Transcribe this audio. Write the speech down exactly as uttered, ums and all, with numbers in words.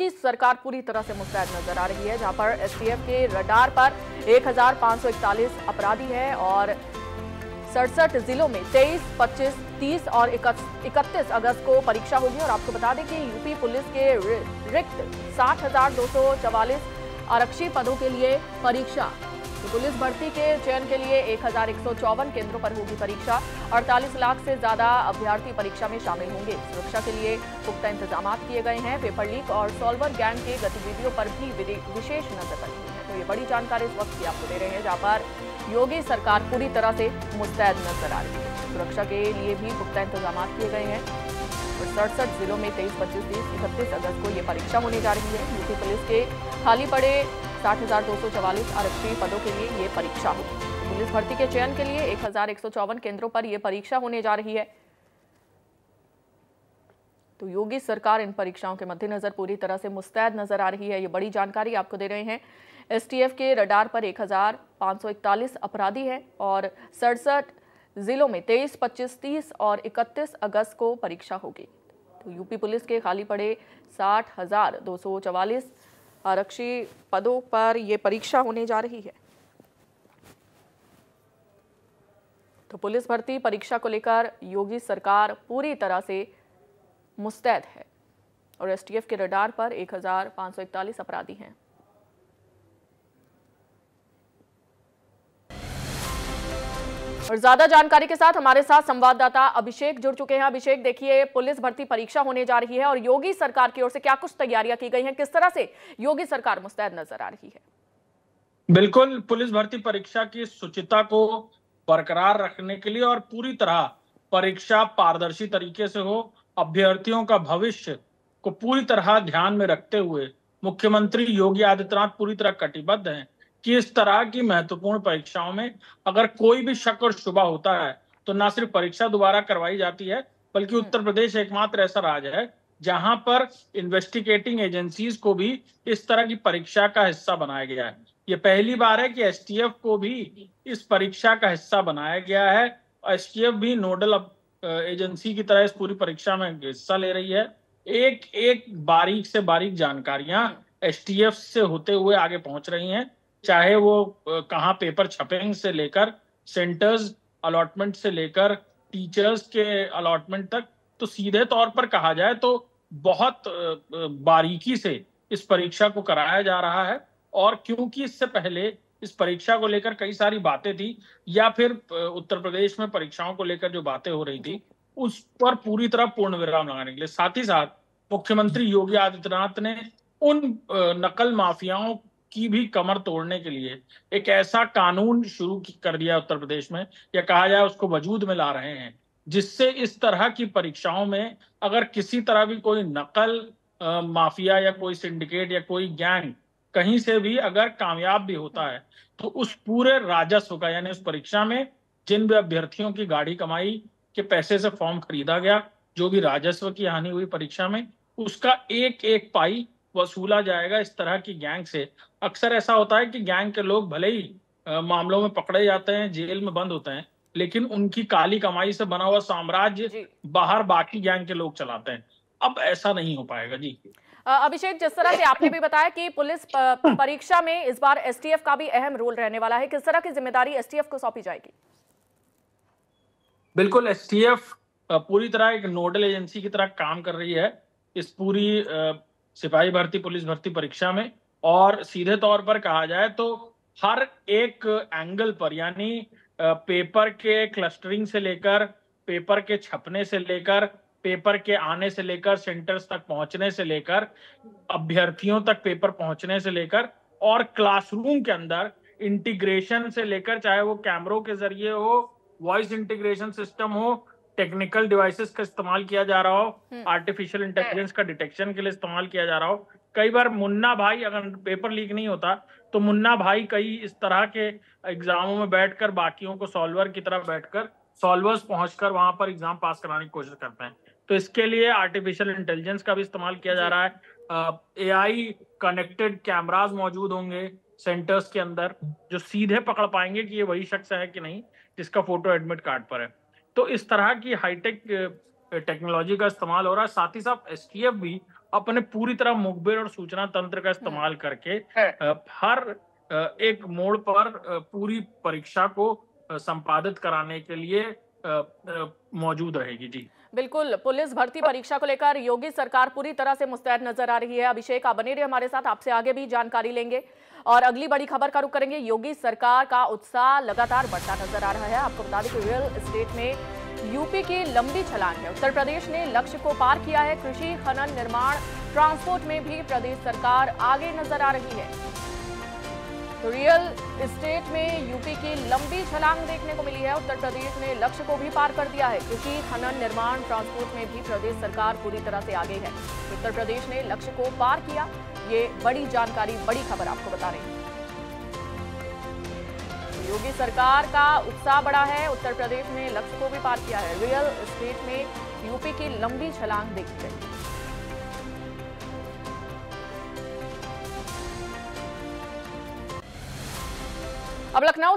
सरकार पूरी तरह से मुस्तैद नजर आ रही है, जहां पर एसटीएफ के रडार पर एक हज़ार पाँच सौ इकतालीस अपराधी है और सड़सठ जिलों में तेईस, पच्चीस, तीस और इकतीस अगस्त को परीक्षा होगी। और आपको बता दें कि यूपी पुलिस के रिक्त साठ हज़ार दो सौ चवालीस आरक्षी पदों के लिए परीक्षा, तो पुलिस भर्ती के चयन के लिए एक हजार एक सौ चौवन केंद्रों पर होगी परीक्षा। अड़तालीस लाख से ज्यादा अभ्यर्थी परीक्षा में शामिल होंगे। सुरक्षा के लिए पुख्ता इंतजाम किए गए हैं। पेपर लीक और सॉल्वर गैंग की गतिविधियों पर भी विशेष नजर रखी है। तो ये बड़ी जानकारी इस वक्त की आपको दे रहे हैं, जहां पर योगी सरकार पूरी तरह से मुस्तैद नजर आ रही है। सुरक्षा के लिए भी पुख्ता इंतजाम किए गए हैं। सड़सठ जिलों में तेईस, पच्चीस, तीस, इकतीस अगस्त को ये परीक्षा होने जा रही है। यूपी पुलिस के खाली पड़े साठ हजार दो सौ चवालीस आरक्षी पदों के लिए ये परीक्षा होगी। पुलिस भर्ती के चयन के लिए एक हजार एक सौ चौवन केंद्रों पर ये परीक्षा होने जा रही है। तो योगी सरकार इन परीक्षाओं के मद्देनजर पूरी तरह से मुस्तैद नजर आ रही है। ये बड़ी जानकारी आपको दे रहे हैं। एसटीएफ के रडार पर एक हजार पाँच सौ इकतालीस अपराधी है और सड़सठ जिलों में तेईस, पच्चीस, तीस और इकतीस अगस्त को परीक्षा होगी। तो यूपी पुलिस के खाली पड़े साठ हजार दो सौ चवालीस आरक्षी पदों पर यह परीक्षा होने जा रही है। तो पुलिस भर्ती परीक्षा को लेकर योगी सरकार पूरी तरह से मुस्तैद है और एसटीएफ के रडार पर एक हजार पाँच सौ इकतालीस अपराधी हैं। और ज्यादा जानकारी के साथ हमारे साथ संवाददाता अभिषेक जुड़ चुके हैं। अभिषेक, देखिए पुलिस भर्ती परीक्षा होने जा रही है और योगी सरकार की ओर से क्या कुछ तैयारियां की गई हैं, किस तरह से योगी सरकार मुस्तैद नजर आ रही है? बिल्कुल, पुलिस भर्ती परीक्षा की शुचिता को बरकरार रखने के लिए और पूरी तरह परीक्षा पारदर्शी तरीके से हो, अभ्यर्थियों का भविष्य को पूरी तरह ध्यान में रखते हुए मुख्यमंत्री योगी आदित्यनाथ पूरी तरह कटिबद्ध है कि इस तरह की महत्वपूर्ण परीक्षाओं में अगर कोई भी शक और शुबा होता है तो ना सिर्फ परीक्षा दोबारा करवाई जाती है, बल्कि उत्तर प्रदेश एकमात्र ऐसा राज्य है जहां पर इन्वेस्टिगेटिंग एजेंसीज को भी इस तरह की परीक्षा का हिस्सा बनाया गया है। ये पहली बार है कि एसटीएफ को भी इस परीक्षा का हिस्सा बनाया गया है। एसटीएफ भी नोडल एजेंसी की तरह इस पूरी परीक्षा में हिस्सा ले रही है। एक एक बारीक से बारीक जानकारियां एसटीएफ से होते हुए आगे पहुंच रही है, चाहे वो कहाँ पेपर छपेंग से लेकर सेंटर्स अलॉटमेंट से लेकर टीचर्स के अलॉटमेंट तक। तो सीधे तौर पर कहा जाए तो बहुत बारीकी से इस परीक्षा को कराया जा रहा है। और क्योंकि इससे पहले इस परीक्षा को लेकर कई सारी बातें थी या फिर उत्तर प्रदेश में परीक्षाओं को लेकर जो बातें हो रही थी उस पर पूरी तरह पूर्ण विराम लगाने के लिए साथ ही साथ मुख्यमंत्री योगी आदित्यनाथ ने उन नकल माफियाओं की भी कमर तोड़ने के लिए एक ऐसा कानून शुरू कर दिया उत्तर प्रदेश में, या कहा जाए उसको वजूद में ला रहे हैं, जिससे इस तरह की परीक्षाओं में अगर किसी तरह भी कोई नकल आ, माफिया या कोई सिंडिकेट या कोई गैंग कहीं से भी अगर कामयाब भी होता है तो उस पूरे राजस्व का, यानी उस परीक्षा में जिन भी अभ्यर्थियों की गाड़ी कमाई के पैसे से फॉर्म खरीदा गया, जो भी राजस्व की हानि हुई परीक्षा में, उसका एक एक पाई वसूला जाएगा इस तरह की गैंग से। अक्सर ऐसा होता है कि गैंग के लोग भले ही आ, मामलों में पकड़े जाते हैं, जेल में बंद होते हैं, लेकिन उनकी काली कमाई से बना हुआ साम्राज्य बाहर बाकी गैंग के लोग चलाते हैं। अब ऐसा नहीं हो पाएगा। जी अभिषेक, जिस तरह से आपने भी बताया कि पुलिस परीक्षा में इस बार एसटीएफ का भी अहम रोल रहने वाला है, किस तरह की जिम्मेदारी एसटीएफ को सौंपी जाएगी? बिल्कुल, एसटीएफ पूरी तरह एक नोडल एजेंसी की तरह काम कर रही है इस पूरी सिपाही भर्ती पुलिस भर्ती परीक्षा में। और सीधे तौर पर कहा जाए तो हर एक एंगल पर, यानी पेपर के क्लस्टरिंग से लेकर पेपर के छपने से लेकर पेपर के आने से लेकर सेंटर्स तक पहुंचने से लेकर अभ्यर्थियों तक पेपर पहुंचने से लेकर और क्लासरूम के अंदर इंटीग्रेशन से लेकर, चाहे वो कैमरों के जरिए हो, वॉइस इंटीग्रेशन सिस्टम हो, टेक्निकल डिवाइसेस का इस्तेमाल किया जा रहा हो, आर्टिफिशियल इंटेलिजेंस का डिटेक्शन के लिए इस्तेमाल किया जा रहा हो। कई बार मुन्ना भाई, अगर पेपर लीक नहीं होता तो मुन्ना भाई कई इस तरह के एग्जामों में बैठकर बाकियों को सॉल्वर की तरह बैठकर सॉल्वर्स पहुंचकर वहां पर एग्जाम पास कराने की कोशिश करते हैं। तो इसके लिए आर्टिफिशियल इंटेलिजेंस का भी इस्तेमाल किया जा रहा है। ए आई कनेक्टेड कैमराज मौजूद होंगे सेंटर्स के अंदर, जो सीधे पकड़ पाएंगे कि ये वही शख्स है कि नहीं जिसका फोटो एडमिट कार्ड पर है। तो इस तरह की हाईटेक टेक्नोलॉजी का इस्तेमाल हो रहा है। साथ ही साथ एसटीएफ भी अपने पूरी तरह मुखबिर और सूचना तंत्र का इस्तेमाल करके हर एक मोड़ पर पूरी परीक्षा को संपादित कराने के लिए मौजूद रहेगी। जी बिल्कुल, पुलिस भर्ती परीक्षा को लेकर योगी सरकार पूरी तरह से मुस्तैद नजर आ रही है। अभिषेक आबनेरी हमारे साथ, आपसे आगे भी जानकारी लेंगे और अगली बड़ी खबर का रुख करेंगे। योगी सरकार का उत्साह लगातार बढ़ता नजर आ रहा है। आपको बता दें कि रियल एस्टेट में यूपी की लंबी छलांग है। उत्तर प्रदेश ने लक्ष्य को पार किया है। कृषि, खनन, निर्माण, ट्रांसपोर्ट में भी प्रदेश सरकार आगे नजर आ रही है। तो रियल एस्टेट में यूपी की लंबी छलांग देखने को मिली है। उत्तर प्रदेश ने लक्ष्य को भी पार कर दिया है। कृषि, खनन, निर्माण, ट्रांसपोर्ट में भी प्रदेश सरकार पूरी तरह से आगे है। उत्तर प्रदेश ने लक्ष्य को पार किया, ये बड़ी जानकारी, बड़ी खबर आपको बता रहे हैं। योगी सरकार का उत्साह बढ़ा है, उत्तर प्रदेश में लक्ष्य को भी पार किया है। रियल एस्टेट में यूपी की लंबी छलांग देखी गई। अब लखनऊ